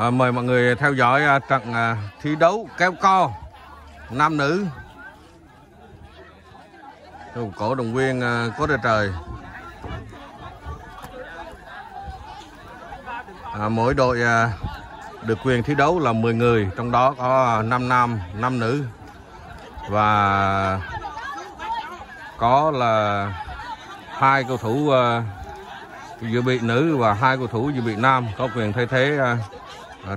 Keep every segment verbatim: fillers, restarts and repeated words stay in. À, mời mọi người theo dõi uh, trận uh, thi đấu kéo co nam nữ. Cổ động viên uh, có ra trời. À, mỗi đội uh, được quyền thi đấu là mười người, trong đó có năm nam, năm nữ và có là hai cầu thủ uh, dự bị nữ và hai cầu thủ dự bị nam có quyền thay thế uh,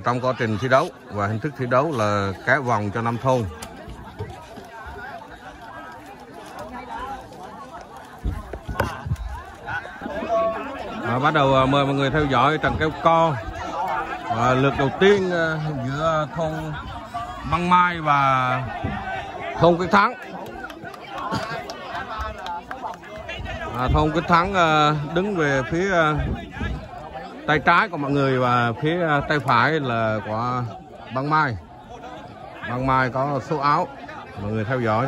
trong quá trình thi đấu, và hình thức thi đấu là kéo vòng cho năm thôn. À, bắt đầu uh, mời mọi người theo dõi trận kéo co. Và lượt đầu tiên giữa thôn Băng Mai và thôn Quyết Thắng. À, thôn Quyết Thắng đứng về phía tay trái của mọi người và phía tay phải là của Băng Mai. Băng Mai có số áo, mọi người theo dõi.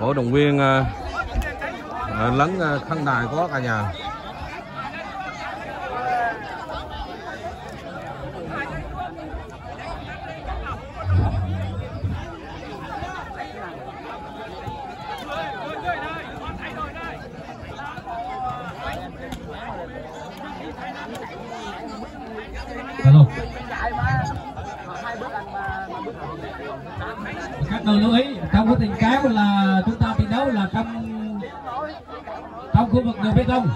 Cổ động viên uh, lấn uh, khán đài có cả nhà. Các đội lưu ý trong quá trình kéo là chúng ta thi đấu là trong trong khu vực đường bê tông.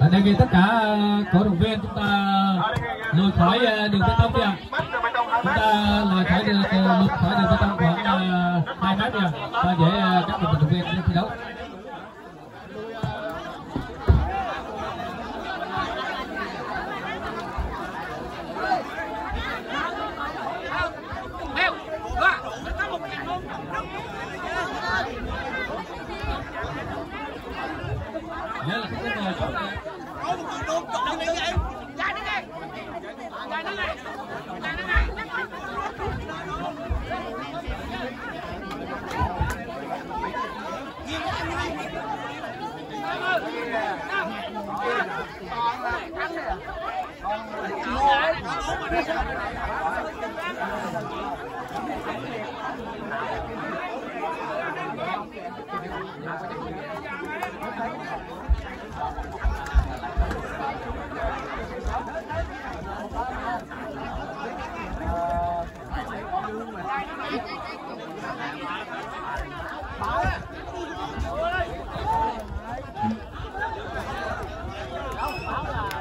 Tại đây vì tất cả cổ động viên chúng ta lùi khỏi đường bê tông kìa. Chúng ta lùi khỏi đường bê tông khoảng hai mét kìa, và để các cổ động viên thi đấu.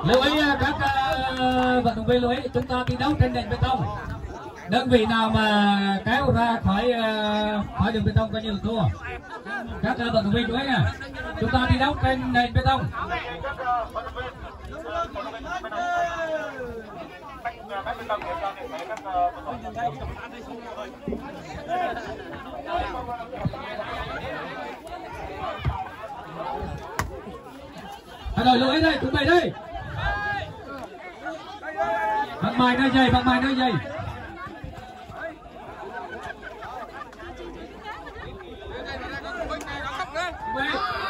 Lưu ý các uh, vận động viên lưu ý chúng ta thi đấu trên nền bê tông. Đơn vị nào mà kéo ra khỏi uh, khỏi đường bê tông coi như là thua. Các uh, vận động viên chú ý nha, chúng ta thi đấu trên nền bê tông. Rồi lưu ý đây, chuẩn bị đây. Bằng Mai nơi dây, Bằng Mai nơi dây. Hãy subscribe cho kênh Ghiền Mì Gõ để không bỏ lỡ những video hấp dẫn.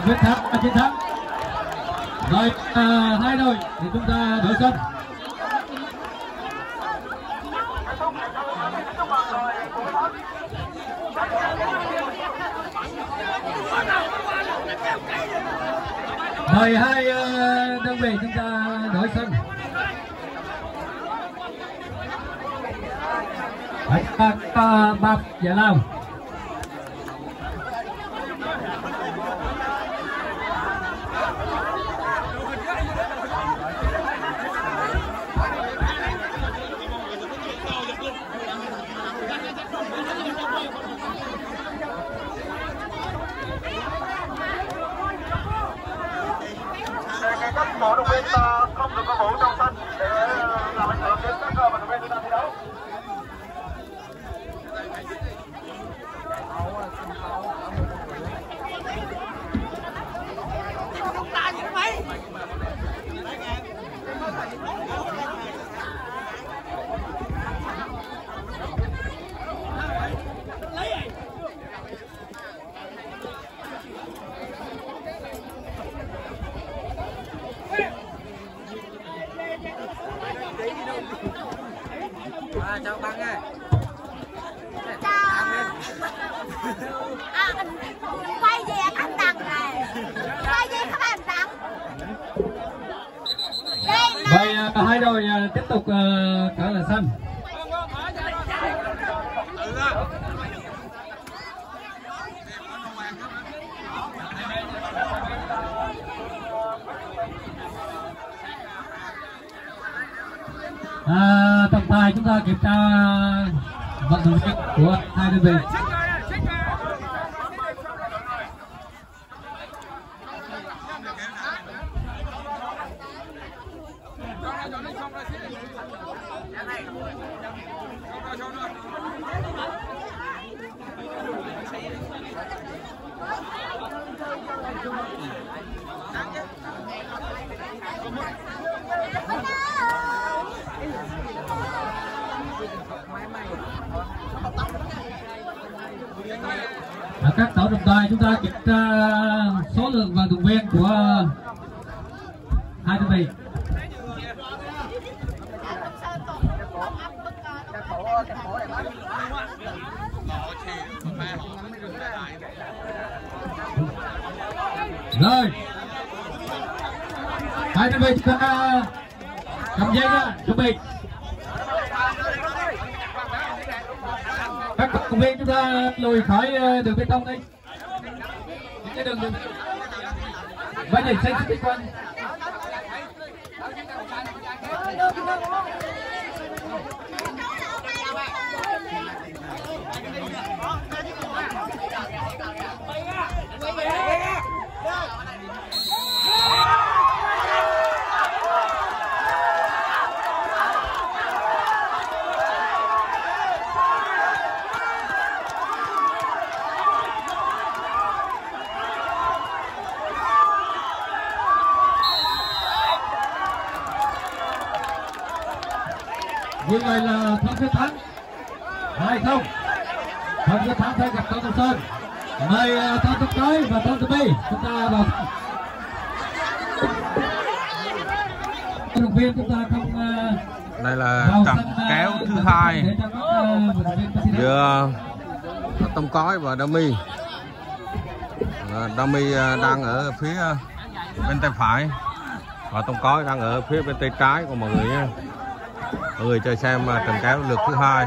Quyết thắng, chiến thắng. Rồi à, hai đội thì chúng ta đổi sân. Mời hai đơn vị chúng ta đổi sân. Hãy ta bập giải lao. Cổ động viên không được cổ vũ trong sân để làm ảnh hưởng đến các vận động viên đang thi đấu. Chào băng ơi. Quay về anh Đặng này. Quay về các bạn Đặng. Đây hai đội tiếp tục trở lại sân. À, tổng tài chúng ta kiểm tra vận động viên của hai đơn vị. Các tổ trọng tài chúng ta kiểm tra số lượng vận động viên của hai đơn vị. Rồi hai đơn vị chúng ta cầm dây ra chuẩn bị. Các vận động viên chúng ta lùi khỏi đường bê tông đi. Những cái đường đường vẫn để xanh xích quanh. Như vậy là Thông Quyết Thắng hai không. Thông Quyết Thắng thay gặp Thông Tùng Sơn. Mời Thông Tùng Tới và Thông Tùng Bi chúng ta vào. Vận động viên chúng ta không. Đây là cặp kéo thứ hai giữa Tông Cói và Dummy. Dummy đang ở phía bên tay phải và Tông Cói đang ở phía bên tay trái của mọi người nhé. Mọi người chơi xem trận kéo lượt thứ hai.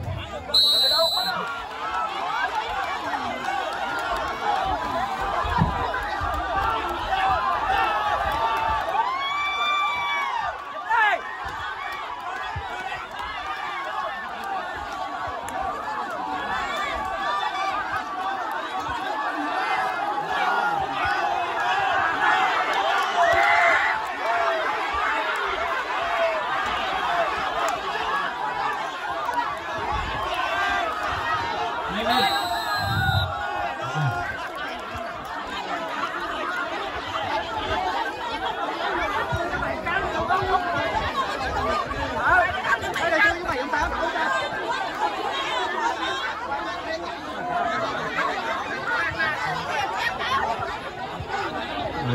Hãy subscribe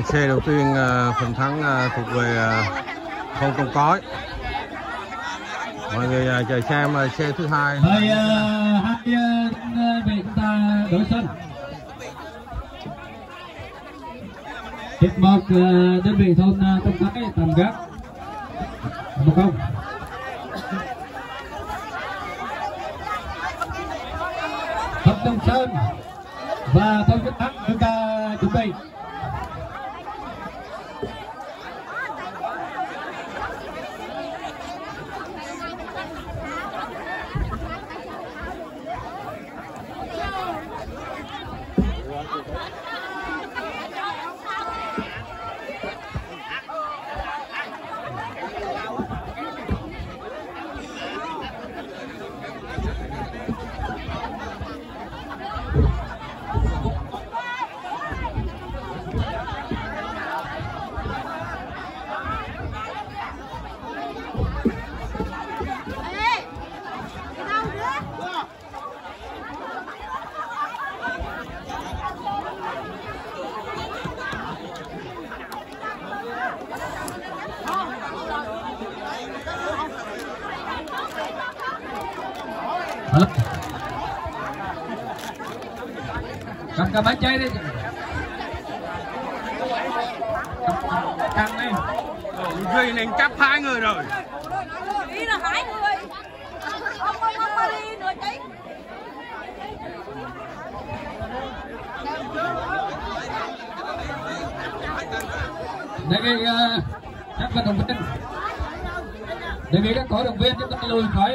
xe đầu tiên phần thắng thuộc về Không Công Cói. Mọi người chờ xem xe thứ hai. Mời hai vị chúng ta đối sân. Hiệp một đơn vị thôn Công Cói tạm gác một không. Thôn Đông Sơn và thôn Đức Thắng chúng ta chuẩn bị. Cầm cầm bánh chay đi. Cầm đi. Duy nên cắp hai người rồi. Đi là hai người. Không có không có đi nữa chứ. Đây vì các vận động viên. Đây vì các cổ động viên chúng ta lùi khỏi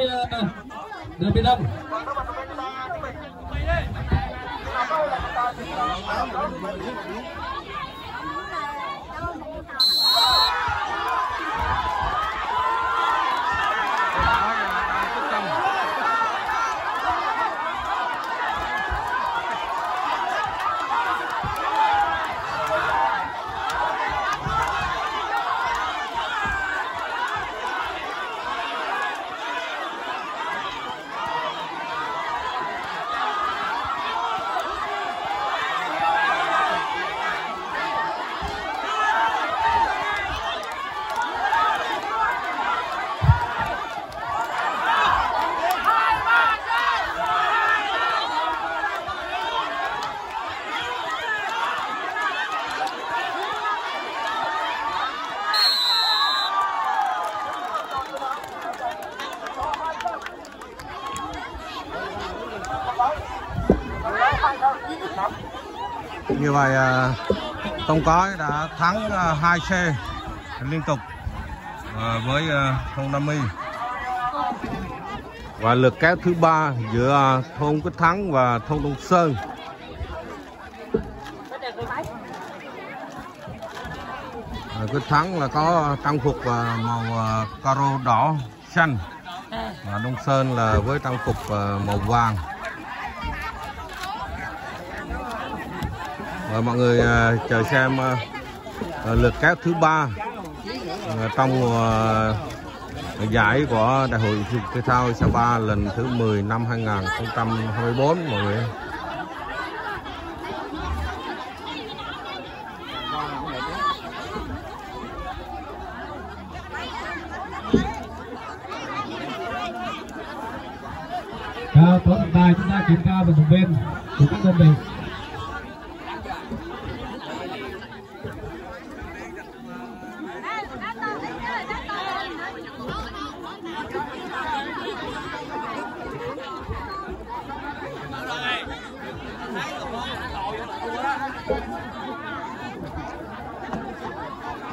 đường biên đông. Như vậy Công Cói đã thắng hai xe liên tục với thôn Nam My. Và lượt kéo thứ ba giữa thôn Quyết Thắng và thôn Đông Sơn. Quyết Thắng là có trang phục màu caro đỏ xanh và Đông Sơn là với trang phục màu vàng. Và mọi người uh, chờ xem uh, uh, lượt cát thứ ba uh, trong uh, giải của Đại hội Thể Dục Thể Thao Xã Ba lần thứ mười năm hai nghìn không trăm hai mươi bốn mọi người. Và tối hôm nay chúng ta kiểm tra vận động viên của các đơn vị.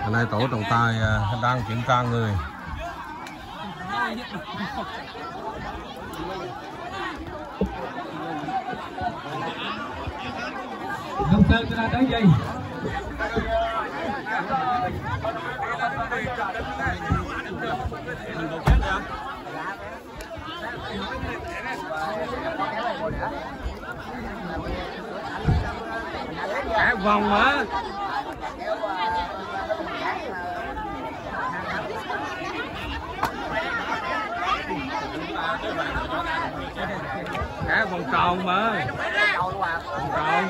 Hôm nay tổ trọng tài đang kiểm tra người. Đông Sơn chúng ta tới gì? Cả vòng á. Cả vòng tròn mà. Vòng tròn.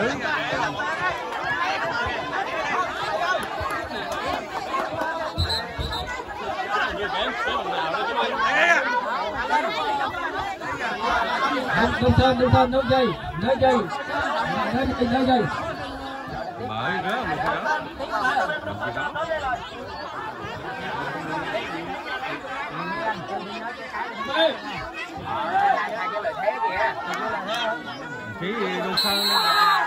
Ừ. Nấu thơm, nấu thơm, nấu dây, nấu dây, nấu dây. Mở rớt một cái đó. Đừng gì đó. Chí đu sơn lên.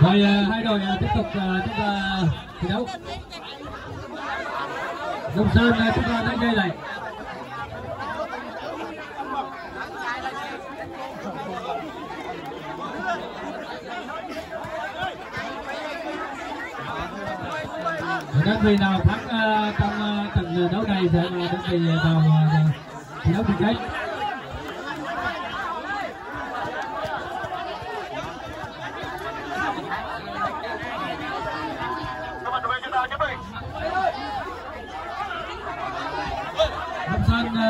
Rồi hai đội tiếp tục chúng ta thi đấu. Đông Sơn chúng ta đang đây này. Các vị nào thắng trong trận đấu này sẽ là đơn vị vào thi đấu chung kết.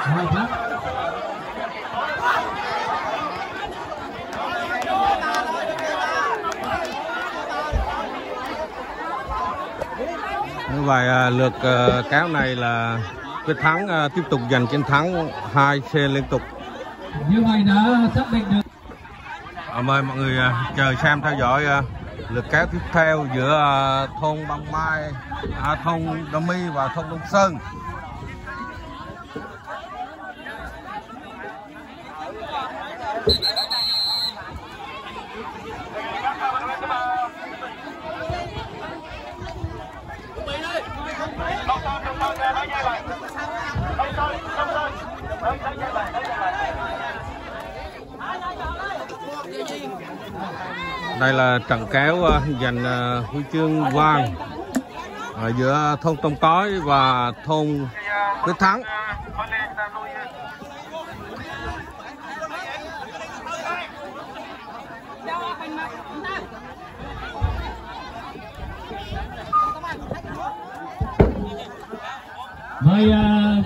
hai thắng. Và lượt uh, cáo này là quyết thắng uh, tiếp tục giành chiến thắng hai xe liên tục. Như vậy đã xác định được. À, mời mọi người uh, chờ xem theo dõi uh, lượt cáo tiếp theo giữa uh, thôn Băng Mai, à, thôn Đâm My và thôn Đông Sơn. Đây là trận kéo giành huy chương vàng giữa thôn Tông Cói và thôn Quyết Thắng. Mời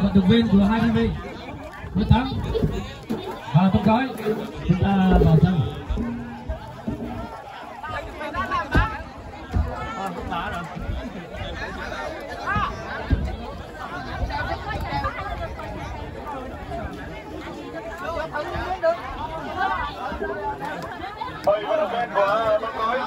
vận động viên của hai đơn vị Quyết Thắng và Tông Cói chúng ta vào sân. Hãy subscribe cho kênh Ghiền Mì Gõ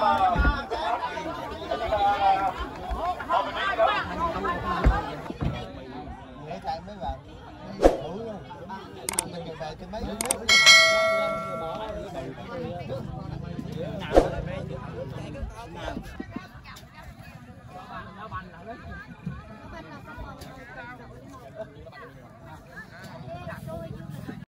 để không bỏ lỡ những video hấp dẫn.